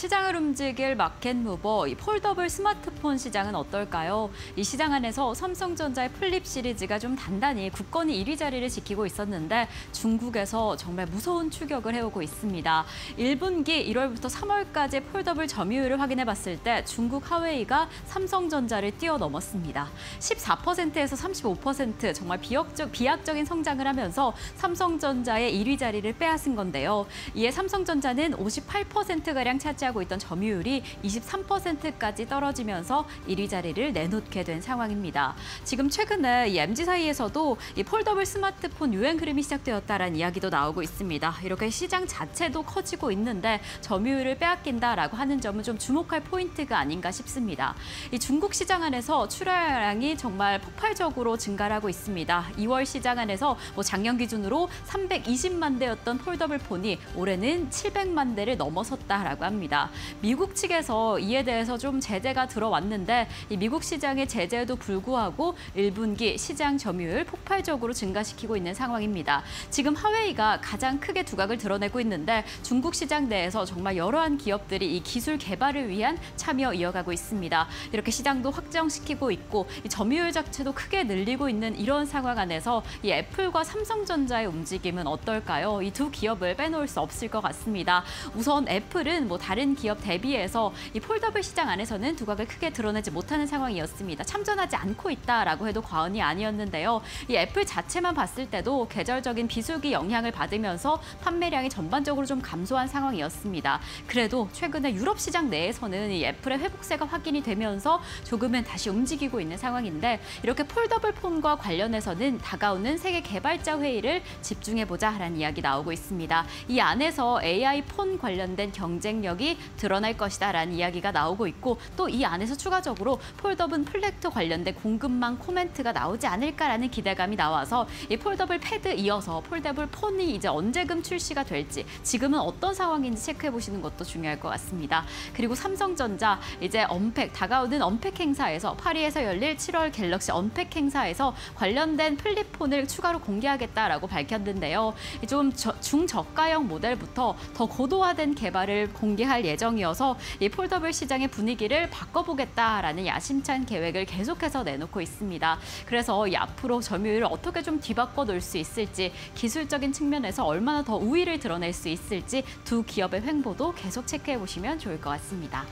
시장을 움직일 마켓 무버, 이 폴더블 스마트폰 시장은 어떨까요? 이 시장 안에서 삼성전자의 플립 시리즈가 좀 단단히 굳건히 1위 자리를 지키고 있었는데 중국에서 정말 무서운 추격을 해오고 있습니다. 1분기 1월부터 3월까지 폴더블 점유율을 확인해봤을 때 중국 하웨이가 삼성전자를 뛰어넘었습니다. 14%에서 35% 정말 비약적인 성장을 하면서 삼성전자의 1위 자리를 빼앗은 건데요. 이에 삼성전자는 58%가량 차지하고 있던 점유율이 23%까지 떨어지면서 1위 자리를 내놓게 된 상황입니다. 지금 최근에 이 MZ 사이에서도 이 폴더블 스마트폰 유행 흐름이 시작되었다라는 이야기도 나오고 있습니다. 이렇게 시장 자체도 커지고 있는데 점유율을 빼앗긴다라고 하는 점은 좀 주목할 포인트가 아닌가 싶습니다. 이 중국 시장 안에서 출하량이 정말 폭발적으로 증가하고 있습니다. 2월 시장 안에서 작년 기준으로 320만 대였던 폴더블 폰이 올해는 700만 대를 넘어섰다라고 합니다. 미국 측에서 이에 대해서 좀 제재가 들어왔는데 이 미국 시장의 제재에도 불구하고 1분기 시장 점유율 폭발적으로 증가시키고 있는 상황입니다. 지금 하웨이가 가장 크게 두각을 드러내고 있는데 중국 시장 내에서 정말 여러한 기업들이 이 기술 개발을 위한 참여 이어가고 있습니다. 이렇게 시장도 확장시키고 있고 이 점유율 자체도 크게 늘리고 있는 이런 상황 안에서 이 애플과 삼성전자의 움직임은 어떨까요? 이 두 기업을 빼놓을 수 없을 것 같습니다. 우선 애플은 다른 기업 대비해서 이 폴더블 시장 안에서는 두각을 크게 드러내지 못하는 상황이었습니다. 참전하지 않고 있다라고 해도 과언이 아니었는데요. 이 애플 자체만 봤을 때도 계절적인 비수기 영향을 받으면서 판매량이 전반적으로 좀 감소한 상황이었습니다. 그래도 최근에 유럽 시장 내에서는 이 애플의 회복세가 확인이 되면서 조금은 다시 움직이고 있는 상황인데 이렇게 폴더블 폰과 관련해서는 다가오는 세계 개발자 회의를 집중해보자라는 이야기 나오고 있습니다. 이 안에서 AI 폰 관련된 경쟁력이 드러날 것이다라는 이야기가 나오고 있고 또 이 안에서 추가적으로 폴더블 플랫폼 관련된 공급망 코멘트가 나오지 않을까라는 기대감이 나와서 이 폴더블 패드 이어서 폴더블 폰이 이제 언제쯤 출시가 될지 지금은 어떤 상황인지 체크해보시는 것도 중요할 것 같습니다. 그리고 삼성전자 이제 언팩 다가오는 언팩 행사에서 파리에서 열릴 7월 갤럭시 언팩 행사에서 관련된 플립폰을 추가로 공개하겠다라고 밝혔는데요. 좀 중저가형 모델부터 더 고도화된 개발을 공개할 예정이어서 이 폴더블 시장의 분위기를 바꿔보겠다라는 야심찬 계획을 계속해서 내놓고 있습니다. 그래서 이 앞으로 점유율을 어떻게 좀 뒤바꿔 놓을 수 있을지 기술적인 측면에서 얼마나 더 우위를 드러낼 수 있을지 두 기업의 횡보도 계속 체크해보시면 좋을 것 같습니다.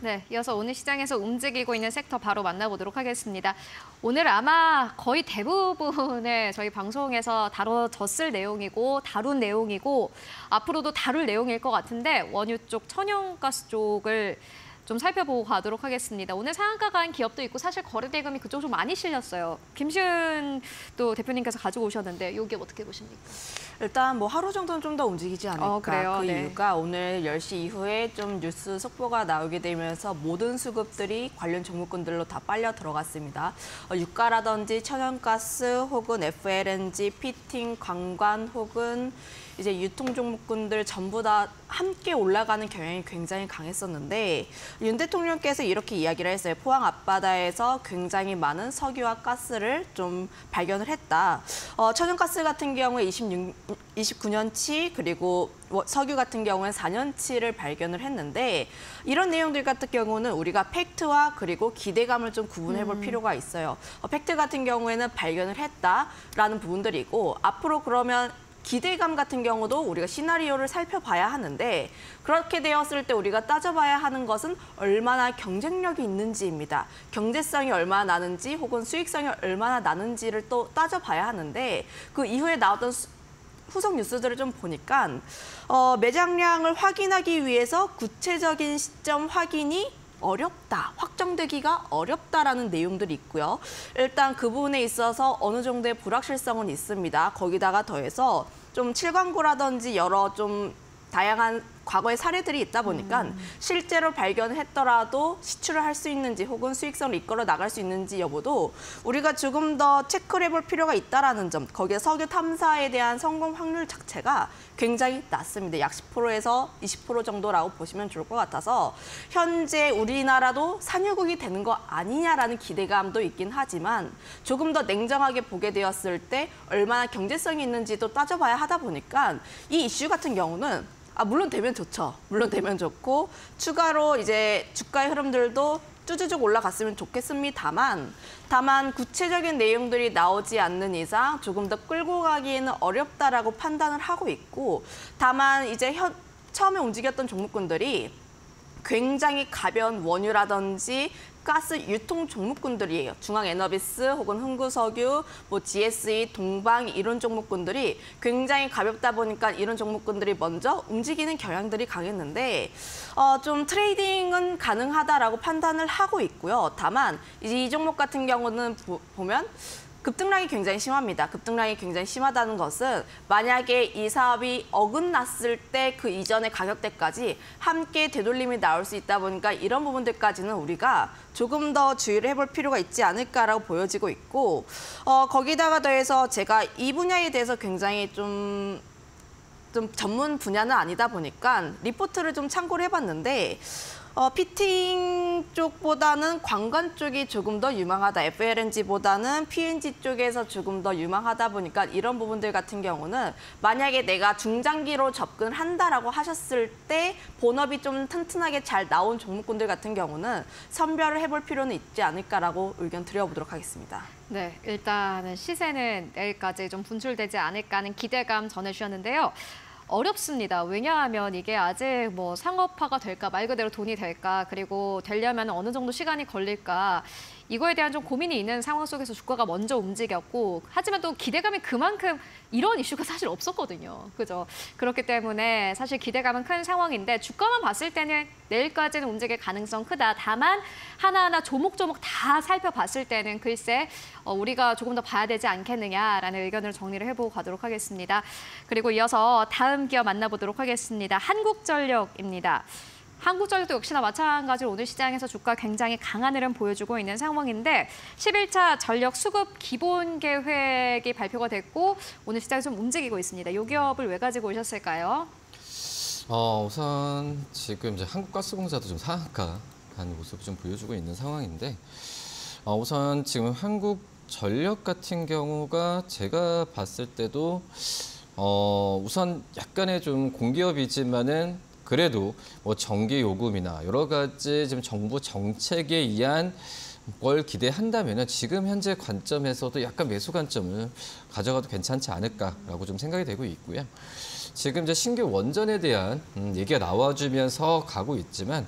네, 이어서 오늘 시장에서 움직이고 있는 섹터 바로 만나보도록 하겠습니다. 오늘 아마 거의 대부분의 저희 방송에서 다뤄졌을 내용이고 다룬 내용이고 앞으로도 다룰 내용일 것 같은데 원유 쪽, 천연가스 쪽을 좀 살펴보고 가도록 하겠습니다. 오늘 상한가 간 기업도 있고 사실 거래 대금이 그쪽 좀 많이 실렸어요. 김시은 또 대표님께서 가지고 오셨는데 이게 어떻게 보십니까? 일단 하루 정도는 좀 더 움직이지 않을까. 그래요? 그 네. 이유가 오늘 10시 이후에 좀 뉴스 속보가 나오게 되면서 모든 수급들이 관련 종목군들로 다 빨려 들어갔습니다. 유가라든지 천연가스 혹은 FLNG, 피팅, 관광 혹은 이제 유통 종목군들 전부 다 함께 올라가는 경향이 굉장히 강했었는데 윤 대통령께서 이렇게 이야기를 했어요. 포항 앞바다에서 굉장히 많은 석유와 가스를 좀 발견을 했다. 천연가스 같은 경우에 29년치 그리고 석유 같은 경우는 4년치를 발견을 했는데 이런 내용들 같은 경우는 우리가 팩트와 그리고 기대감을 좀 구분해 볼 필요가 있어요. 팩트 같은 경우에는 발견을 했다라는 부분들이고 앞으로 그러면 기대감 같은 경우도 우리가 시나리오를 살펴봐야 하는데 그렇게 되었을 때 우리가 따져봐야 하는 것은 얼마나 경쟁력이 있는지입니다. 경제성이 얼마나 나는지 혹은 수익성이 얼마나 나는지를 또 따져봐야 하는데 그 이후에 나왔던 후속 뉴스들을 좀 보니까 매장량을 확인하기 위해서 구체적인 시점 확인이 어렵다, 확정되기가 어렵다라는 내용들이 있고요. 일단 그 부분에 있어서 어느 정도의 불확실성은 있습니다. 거기다가 더해서 좀 칠광구라든지 여러 좀 다양한 과거의 사례들이 있다 보니까 실제로 발견했더라도 시추를 할 수 있는지 혹은 수익성을 이끌어 나갈 수 있는지 여부도 우리가 조금 더 체크를 해볼 필요가 있다는 점, 거기에 석유 탐사에 대한 성공 확률 자체가 굉장히 낮습니다. 약 10%에서 20% 정도라고 보시면 좋을 것 같아서 현재 우리나라도 산유국이 되는 거 아니냐라는 기대감도 있긴 하지만 조금 더 냉정하게 보게 되었을 때 얼마나 경제성이 있는지도 따져봐야 하다 보니까 이 이슈 같은 경우는 아, 물론 되면 좋죠. 물론 되면 좋고 추가로 이제 주가의 흐름들도 쭈쭈쭉 올라갔으면 좋겠습니다만 구체적인 내용들이 나오지 않는 이상 조금 더 끌고 가기에는 어렵다라고 판단을 하고 있고 다만 이제 처음에 움직였던 종목군들이 굉장히 가벼운 원유라든지 가스 유통 종목군들이에요. 중앙에너비스 혹은 흥구석유, 뭐 GSE, 동방 이런 종목군들이 굉장히 가볍다 보니까 이런 종목군들이 먼저 움직이는 경향들이 강했는데 좀 트레이딩은 가능하다라고 판단을 하고 있고요. 다만 이 종목 같은 경우는 보면 급등락이 굉장히 심합니다. 급등락이 굉장히 심하다는 것은 만약에 이 사업이 어긋났을 때 그 이전의 가격대까지 함께 되돌림이 나올 수 있다 보니까 이런 부분들까지는 우리가 조금 더 주의를 해볼 필요가 있지 않을까라고 보여지고 있고 거기다가 더해서 제가 이 분야에 대해서 굉장히 좀 전문 분야는 아니다 보니까 리포트를 좀 참고를 해봤는데 피팅 쪽보다는 관광 쪽이 조금 더 유망하다. FLNG보다는 PNG 쪽에서 조금 더 유망하다 보니까 이런 부분들 같은 경우는 만약에 내가 중장기로 접근한다라고 하셨을 때 본업이 좀 튼튼하게 잘 나온 종목군들 같은 경우는 선별을 해볼 필요는 있지 않을까라고 의견 드려보도록 하겠습니다. 네, 일단은 시세는 내일까지 좀 분출되지 않을까 하는 기대감 전해주셨는데요. 어렵습니다. 왜냐하면 이게 아직 뭐 상업화가 될까, 말 그대로 돈이 될까, 그리고 되려면 어느 정도 시간이 걸릴까, 이거에 대한 좀 고민이 있는 상황 속에서 주가가 먼저 움직였고, 하지만 또 기대감이 그만큼 이런 이슈가 사실 없었거든요. 그죠? 그렇기 때문에 사실 기대감은 큰 상황인데, 주가만 봤을 때는 내일까지는 움직일 가능성 크다. 다만 하나하나 조목조목 다 살펴봤을 때는 글쎄 우리가 조금 더 봐야 되지 않겠느냐라는 의견을 정리를 해보고 가도록 하겠습니다. 그리고 이어서 다음 기업 만나보도록 하겠습니다. 한국전력입니다. 한국전력도 역시나 마찬가지로 오늘 시장에서 주가 굉장히 강한 흐름 보여주고 있는 상황인데 11차 전력 수급 기본 계획이 발표가 됐고 오늘 시장이 좀 움직이고 있습니다. 이 기업을 왜 가지고 오셨을까요? 우선 지금 이제 한국가스공사도 좀 상한가 간 모습을 좀 보여주고 있는 상황인데 우선 지금 한국전력 같은 경우가 제가 봤을 때도 우선 약간의 좀 공기업이지만은 그래도 뭐 전기 요금이나 여러 가지 지금 정부 정책에 의한 걸 기대한다면은 지금 현재 관점에서도 약간 매수 관점을 가져가도 괜찮지 않을까라고 좀 생각이 되고 있고요. 지금 이제 신규 원전에 대한 얘기가 나와주면서 가고 있지만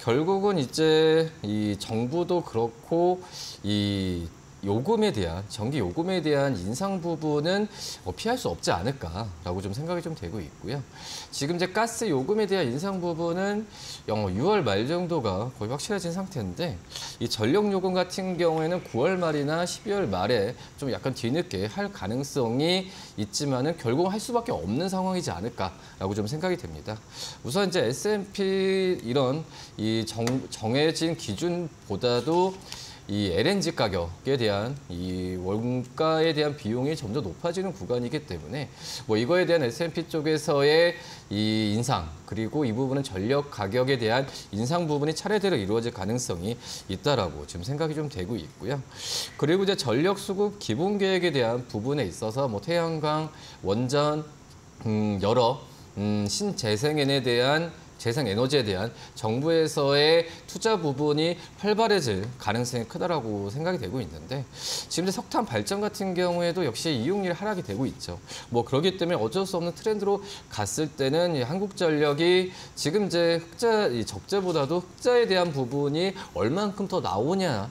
결국은 이제 이 정부도 그렇고 이 요금에 대한 전기 요금에 대한 인상 부분은 피할 수 없지 않을까라고 좀 생각이 좀 되고 있고요. 지금 이제 가스 요금에 대한 인상 부분은 6월 말 정도가 거의 확실해진 상태인데 이 전력 요금 같은 경우에는 9월 말이나 12월 말에 좀 약간 뒤늦게 할 가능성이 있지만은 결국 할 수밖에 없는 상황이지 않을까라고 좀 생각이 됩니다. 우선 이제 SMP 이런 이 정해진 기준보다도 이 LNG 가격에 대한 이 원가에 대한 비용이 점점 높아지는 구간이기 때문에 뭐 이거에 대한 S&P 쪽에서의 이 인상 그리고 이 부분은 전력 가격에 대한 인상 부분이 차례대로 이루어질 가능성이 있다라고 지금 생각이 좀 되고 있고요. 그리고 이제 전력 수급 기본 계획에 대한 부분에 있어서 뭐 태양광, 원전, 여러 신재생에너지에 대한 재생에너지에 대한 정부에서의 투자 부분이 활발해질 가능성이 크다라고 생각이 되고 있는데 지금 석탄 발전 같은 경우에도 역시 이용률이 하락이 되고 있죠. 뭐 그렇기 때문에 어쩔 수 없는 트렌드로 갔을 때는 한국전력이 지금 이제 적자보다도 흑자에 대한 부분이 얼만큼 더 나오냐가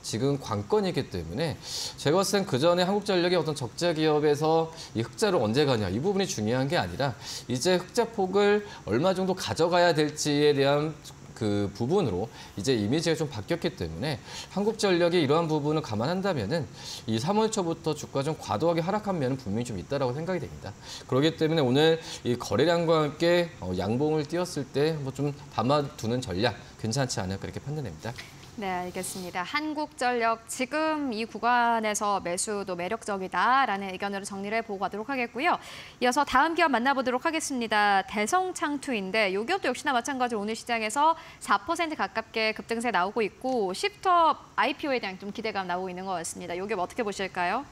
지금 관건이기 때문에 제가 봤을 땐 그전에 한국전력의 어떤 적자 기업에서 이 흑자를 언제 가냐 이 부분이 중요한 게 아니라 이제 흑자 폭을 얼마 정도 가져가야 될지에 대한 그 부분으로 이제 이미지가 좀 바뀌었기 때문에 한국전력이 이러한 부분을 감안한다면은 이 3월 초부터 주가 좀 과도하게 하락한 면은 분명히 좀 있다라고 생각이 됩니다. 그렇기 때문에 오늘 이 거래량과 함께 양봉을 띄었을 때 뭐 좀 담아두는 전략 괜찮지 않을까 이렇게 판단됩니다. 네, 알겠습니다. 한국전력 지금 이 구간에서 매수도 매력적이다라는 의견으로 정리를 보고 가도록 하겠고요. 이어서 다음 기업 만나보도록 하겠습니다. 대성창투인데 이 기업도 역시나 마찬가지로 오늘 시장에서 4% 가깝게 급등세 나오고 있고 시프트업 IPO에 대한 좀 기대감 나오고 있는 것 같습니다. 이 기업 어떻게 보실까요?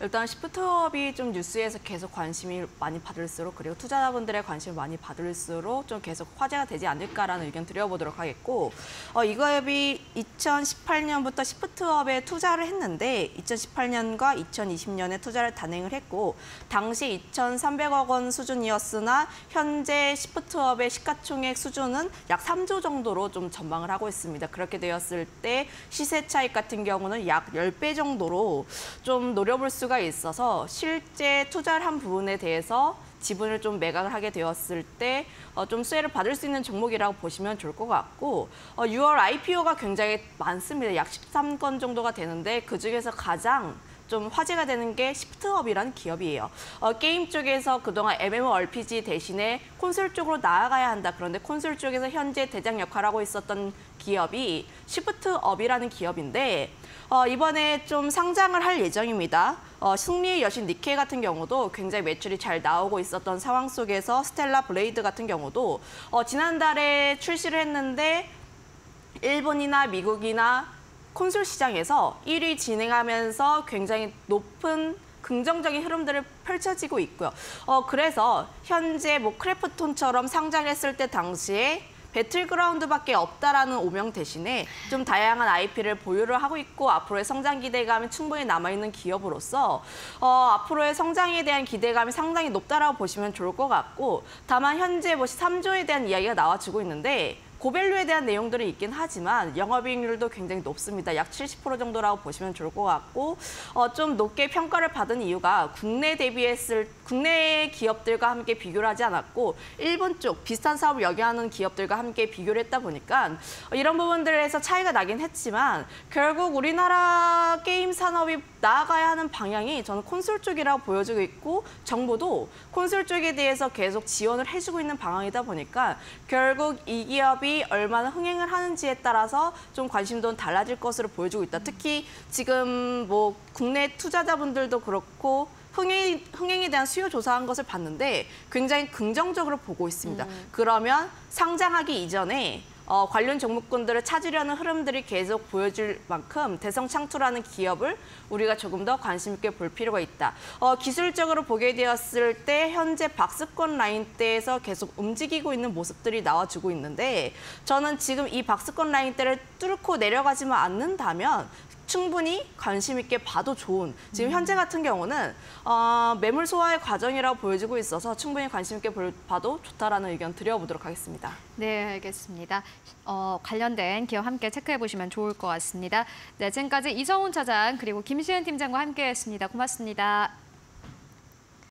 일단 시프트업이 좀 뉴스에서 계속 관심이 많이 받을수록 그리고 투자자분들의 관심을 많이 받을수록 좀 계속 화제가 되지 않을까라는 의견 드려보도록 하겠고 이 기업이 2018년부터 시프트업에 투자를 했는데 2018년과 2020년에 투자를 단행을 했고 당시 2,300억 원 수준이었으나 현재 시프트업의 시가총액 수준은 약 3조 정도로 좀 전망을 하고 있습니다. 그렇게 되었을 때 시세 차익 같은 경우는 약 10배 정도로 좀 노려볼 수가 있어서 실제 투자를 한 부분에 대해서 지분을 좀 매각을 하게 되었을 때 좀 수혜를 받을 수 있는 종목이라고 보시면 좋을 것 같고 6월 IPO가 굉장히 많습니다. 약 13건 정도가 되는데 그중에서 가장 좀 화제가 되는 게 시프트업이라는 기업이에요. 게임 쪽에서 그동안 MMORPG 대신에 콘솔 쪽으로 나아가야 한다. 그런데 콘솔 쪽에서 현재 대장 역할을 하고 있었던 기업이 시프트업이라는 기업인데 이번에 좀 상장을 할 예정입니다. 승리의 여신 니케 같은 경우도 굉장히 매출이 잘 나오고 있었던 상황 속에서 스텔라 블레이드 같은 경우도 지난달에 출시를 했는데 일본이나 미국이나 콘솔 시장에서 1위 진행하면서 굉장히 높은 긍정적인 흐름들을 펼쳐지고 있고요. 그래서 현재 뭐 크래프톤처럼 상장했을 때 당시에 배틀그라운드밖에 없다라는 오명 대신에 좀 다양한 IP를 보유를 하고 있고 앞으로의 성장 기대감이 충분히 남아있는 기업으로서 앞으로의 성장에 대한 기대감이 상당히 높다라고 보시면 좋을 것 같고 다만 현재 뭐 3조에 대한 이야기가 나와지고 있는데 고밸류에 대한 내용들이 있긴 하지만 영업이익률도 굉장히 높습니다. 약 70% 정도라고 보시면 좋을 것 같고 좀 높게 평가를 받은 이유가 국내 대비했을 국내 기업들과 함께 비교를 하지 않았고 일본 쪽 비슷한 사업을 여기하는 기업들과 함께 비교를 했다 보니까 이런 부분들에서 차이가 나긴 했지만 결국 우리나라 게임 산업이 나아가야 하는 방향이 저는 콘솔 쪽이라고 보여지고 있고 정부도 콘솔 쪽에 대해서 계속 지원을 해주고 있는 방향이다 보니까 결국 이 기업이 얼마나 흥행을 하는지에 따라서 좀 관심도는 달라질 것으로 보여지고 있다. 특히 지금 뭐 국내 투자자분들도 그렇고 흥행에 대한 수요 조사한 것을 봤는데 굉장히 긍정적으로 보고 있습니다. 그러면 상장하기 이전에 관련 종목군들을 찾으려는 흐름들이 계속 보여질 만큼 대성창투라는 기업을 우리가 조금 더 관심 있게 볼 필요가 있다. 기술적으로 보게 되었을 때 현재 박스권 라인대에서 계속 움직이고 있는 모습들이 나와주고 있는데 저는 지금 이 박스권 라인대를 뚫고 내려가지만 않는다면 충분히 관심 있게 봐도 좋은 지금 현재 같은 경우는 매물 소화의 과정이라고 보여지고 있어서 충분히 관심 있게 봐도 좋다라는 의견 드려보도록 하겠습니다. 네, 알겠습니다. 관련된 기업 함께 체크해 보시면 좋을 것 같습니다. 네, 지금까지 이성훈 차장 그리고 김시은 팀장과 함께했습니다. 고맙습니다.